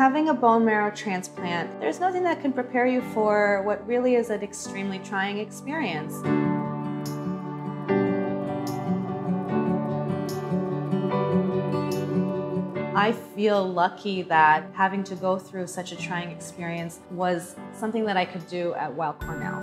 having a bone marrow transplant, there's nothing that can prepare you for what really is an extremely trying experience. I feel lucky that having to go through such a trying experience was something that I could do at Weill Cornell.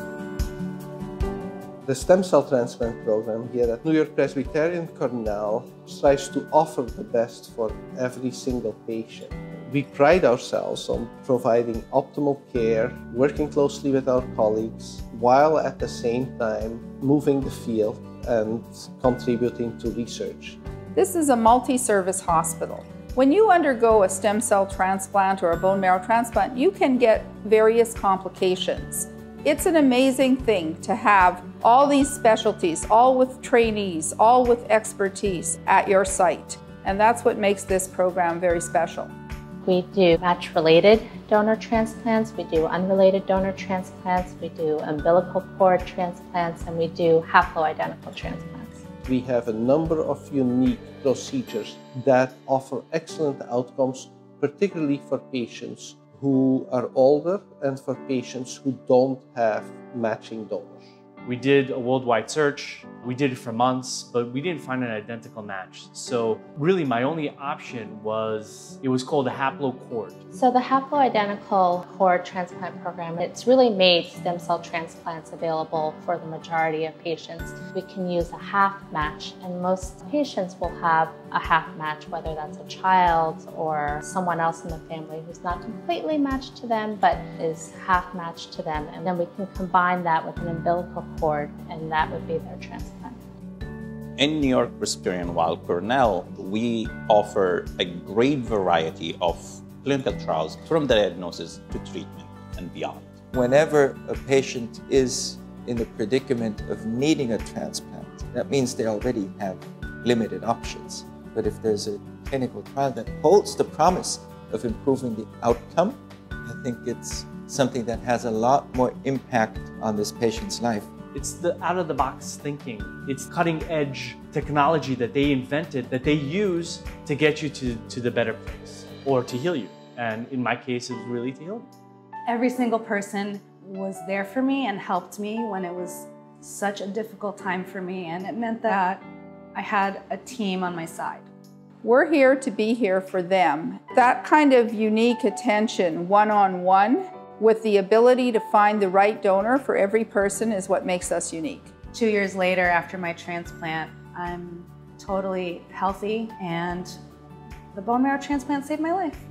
The stem cell transplant program here at New York-Presbyterian Cornell tries to offer the best for every single patient. We pride ourselves on providing optimal care, working closely with our colleagues, while at the same time moving the field and contributing to research. This is a multi-service hospital. When you undergo a stem cell transplant or a bone marrow transplant, you can get various complications. It's an amazing thing to have all these specialties, all with trainees, all with expertise at your site. And that's what makes this program very special. We do match-related donor transplants, we do unrelated donor transplants, we do umbilical cord transplants, and we do haploidentical transplants. We have a number of unique procedures that offer excellent outcomes, particularly for patients who are older and for patients who don't have matching donors. We did a worldwide search. We did it for months, but we didn't find an identical match. So really my only option was, it was called a haplocord. So the haploidentical cord transplant program, it's really made stem cell transplants available for the majority of patients. We can use a half match, and most patients will have a half match, whether that's a child or someone else in the family who's not completely matched to them, but is half matched to them. And then we can combine that with an umbilical cord, and that would be their transplant. In New York-Presbyterian Weill Cornell, we offer a great variety of clinical trials from diagnosis to treatment and beyond. Whenever a patient is in the predicament of needing a transplant, that means they already have limited options. But if there's a clinical trial that holds the promise of improving the outcome, I think it's something that has a lot more impact on this patient's life. It's the out-of-the-box thinking. It's cutting-edge technology that they invented, that they use to get you to the better place or to heal you. And in my case, it was really to heal me. Every single person was there for me and helped me when it was such a difficult time for me. And it meant that I had a team on my side. We're here to be here for them. That kind of unique attention, one-on-one, with the ability to find the right donor for every person is what makes us unique. 2 years later, after my transplant, I'm totally healthy, and the bone marrow transplant saved my life.